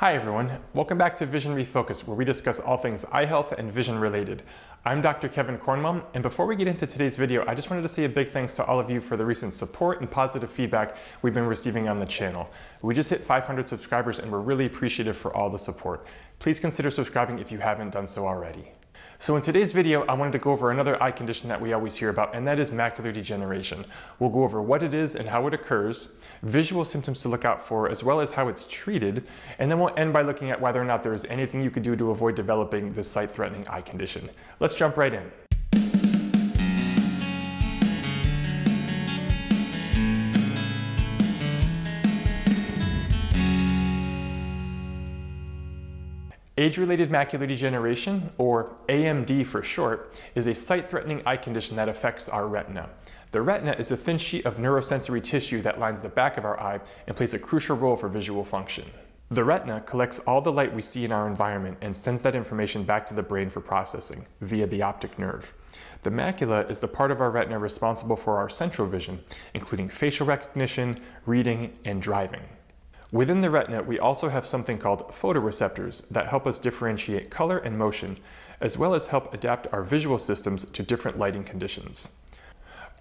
Hi everyone, welcome back to Vision Refocus, where we discuss all things eye health and vision related. I'm Dr. Kevin Cornwell, and before we get into today's video, I just wanted to say a big thanks to all of you for the recent support and positive feedback we've been receiving on the channel. We just hit 500 subscribers and we're really appreciative for all the support. Please consider subscribing if you haven't done so already. So in today's video, I wanted to go over another eye condition that we always hear about, and that is macular degeneration. We'll go over what it is and how it occurs, visual symptoms to look out for, as well as how it's treated, and then we'll end by looking at whether or not there is anything you can do to avoid developing this sight-threatening eye condition. Let's jump right in. Age-related macular degeneration, or AMD for short, is a sight-threatening eye condition that affects our retina. The retina is a thin sheet of neurosensory tissue that lines the back of our eye and plays a crucial role for visual function. The retina collects all the light we see in our environment and sends that information back to the brain for processing via the optic nerve. The macula is the part of our retina responsible for our central vision, including facial recognition, reading, and driving. Within the retina, we also have something called photoreceptors that help us differentiate color and motion, as well as help adapt our visual systems to different lighting conditions.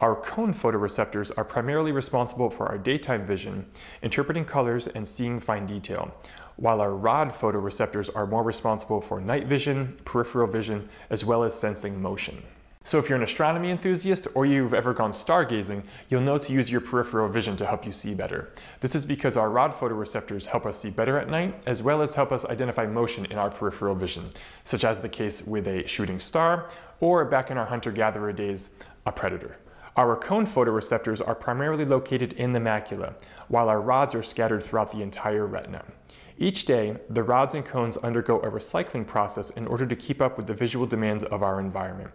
Our cone photoreceptors are primarily responsible for our daytime vision, interpreting colors and seeing fine detail, while our rod photoreceptors are more responsible for night vision, peripheral vision, as well as sensing motion. So if you're an astronomy enthusiast or you've ever gone stargazing, you'll know to use your peripheral vision to help you see better. This is because our rod photoreceptors help us see better at night, as well as help us identify motion in our peripheral vision, such as the case with a shooting star, or back in our hunter-gatherer days, a predator. Our cone photoreceptors are primarily located in the macula, while our rods are scattered throughout the entire retina. Each day, the rods and cones undergo a recycling process in order to keep up with the visual demands of our environment.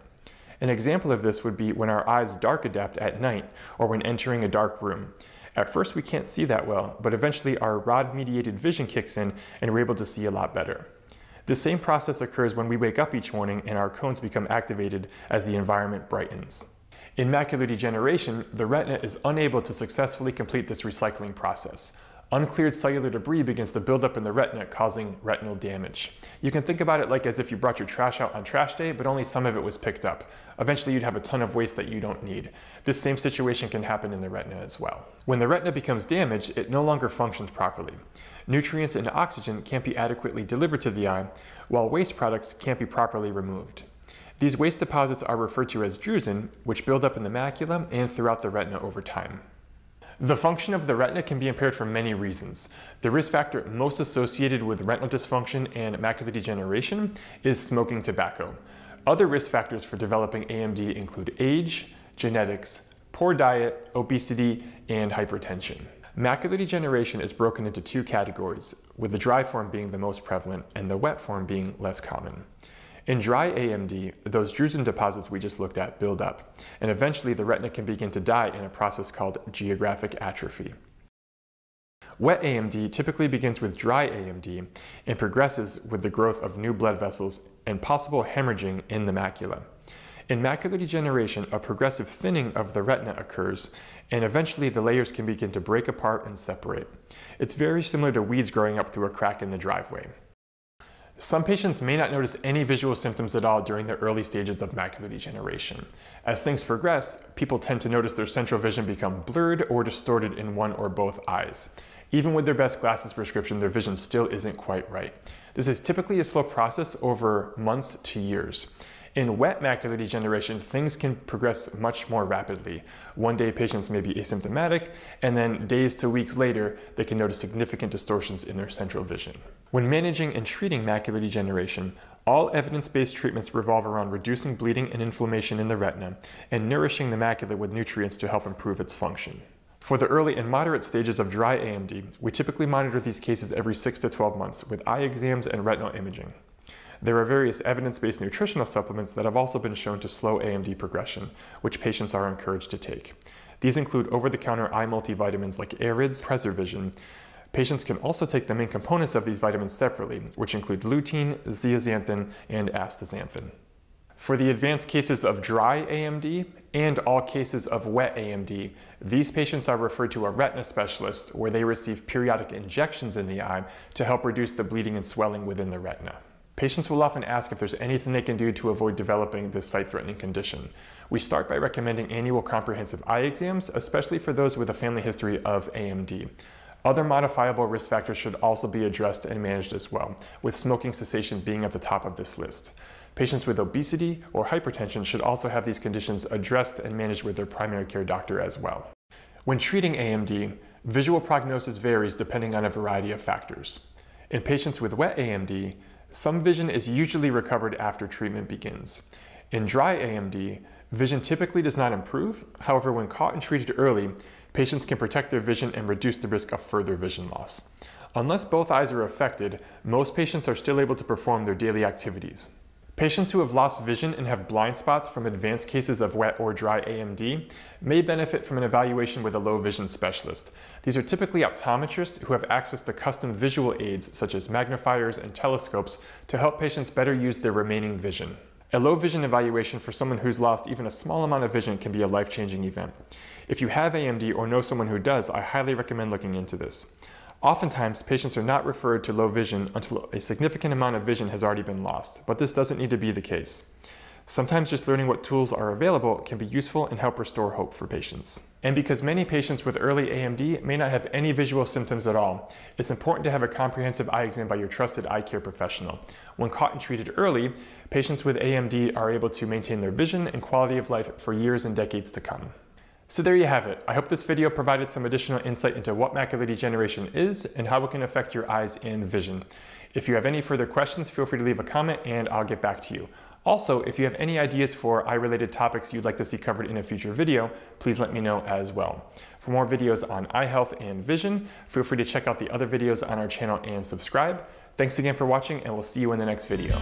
An example of this would be when our eyes dark adapt at night or when entering a dark room. At first we can't see that well, but eventually our rod-mediated vision kicks in and we're able to see a lot better. The same process occurs when we wake up each morning and our cones become activated as the environment brightens. In macular degeneration, the retina is unable to successfully complete this recycling process. Uncleared cellular debris begins to build up in the retina, causing retinal damage. You can think about it like as if you brought your trash out on trash day, but only some of it was picked up. Eventually you'd have a ton of waste that you don't need. This same situation can happen in the retina as well. When the retina becomes damaged, it no longer functions properly. Nutrients and oxygen can't be adequately delivered to the eye, while waste products can't be properly removed. These waste deposits are referred to as drusen, which build up in the macula and throughout the retina over time. The function of the retina can be impaired for many reasons. The risk factor most associated with retinal dysfunction and macular degeneration is smoking tobacco. Other risk factors for developing AMD include age, genetics, poor diet, obesity, and hypertension. Macular degeneration is broken into two categories, with the dry form being the most prevalent and the wet form being less common. In dry AMD, those drusen deposits we just looked at build up, and eventually the retina can begin to die in a process called geographic atrophy. Wet AMD typically begins with dry AMD and progresses with the growth of new blood vessels and possible hemorrhaging in the macula. In macular degeneration, a progressive thinning of the retina occurs, and eventually the layers can begin to break apart and separate. It's very similar to weeds growing up through a crack in the driveway. Some patients may not notice any visual symptoms at all during the early stages of macular degeneration. As things progress, people tend to notice their central vision become blurred or distorted in one or both eyes. Even with their best glasses prescription, their vision still isn't quite right. This is typically a slow process over months to years. In wet macular degeneration, things can progress much more rapidly. One day patients may be asymptomatic, and then days to weeks later, they can notice significant distortions in their central vision. When managing and treating macular degeneration, all evidence-based treatments revolve around reducing bleeding and inflammation in the retina and nourishing the macula with nutrients to help improve its function. For the early and moderate stages of dry AMD, we typically monitor these cases every 6 to 12 months with eye exams and retinal imaging. There are various evidence-based nutritional supplements that have also been shown to slow AMD progression, which patients are encouraged to take. These include over-the-counter eye multivitamins like AREDS, Preservision. Patients can also take the main components of these vitamins separately, which include lutein, zeaxanthin, and astaxanthin. For the advanced cases of dry AMD and all cases of wet AMD, these patients are referred to a retina specialist where they receive periodic injections in the eye to help reduce the bleeding and swelling within the retina. Patients will often ask if there's anything they can do to avoid developing this sight-threatening condition. We start by recommending annual comprehensive eye exams, especially for those with a family history of AMD. Other modifiable risk factors should also be addressed and managed as well, with smoking cessation being at the top of this list. Patients with obesity or hypertension should also have these conditions addressed and managed with their primary care doctor as well. When treating AMD, visual prognosis varies depending on a variety of factors. In patients with wet AMD, some vision is usually recovered after treatment begins. In dry AMD, vision typically does not improve. However, when caught and treated early, patients can protect their vision and reduce the risk of further vision loss. Unless both eyes are affected, most patients are still able to perform their daily activities. Patients who have lost vision and have blind spots from advanced cases of wet or dry AMD may benefit from an evaluation with a low vision specialist. These are typically optometrists who have access to custom visual aids such as magnifiers and telescopes to help patients better use their remaining vision. A low vision evaluation for someone who's lost even a small amount of vision can be a life-changing event. If you have AMD or know someone who does, I highly recommend looking into this. Oftentimes, patients are not referred to low vision until a significant amount of vision has already been lost, but this doesn't need to be the case. Sometimes just learning what tools are available can be useful and help restore hope for patients. And because many patients with early AMD may not have any visual symptoms at all, it's important to have a comprehensive eye exam by your trusted eye care professional. When caught and treated early, patients with AMD are able to maintain their vision and quality of life for years and decades to come. So there you have it. I hope this video provided some additional insight into what macular degeneration is and how it can affect your eyes and vision. If you have any further questions, feel free to leave a comment and I'll get back to you. Also, if you have any ideas for eye-related topics you'd like to see covered in a future video, please let me know as well. For more videos on eye health and vision, feel free to check out the other videos on our channel and subscribe. Thanks again for watching and we'll see you in the next video.